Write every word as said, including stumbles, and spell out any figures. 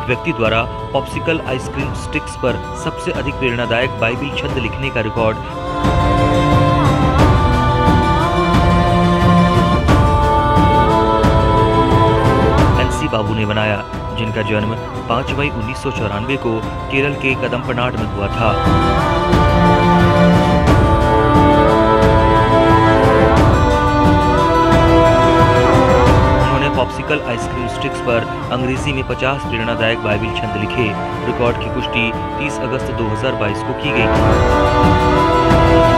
एक व्यक्ति द्वारा पॉप्सिकल आइसक्रीम स्टिक्स पर सबसे अधिक प्रेरणादायक बाइबिल छंद लिखने का रिकॉर्ड। एनसी बाबू ने बनाया, जिनका जन्म पाँच मई उन्नीस सौ चौरानवे को केरल के कदम्पनाड में हुआ था। पॉप्सिकल आइसक्रीम स्टिक्स पर अंग्रेजी में पचास प्रेरणादायक बाइबिल छंद लिखे। रिकॉर्ड की पुष्टि तीस अगस्त दो हज़ार बाईस को की गई।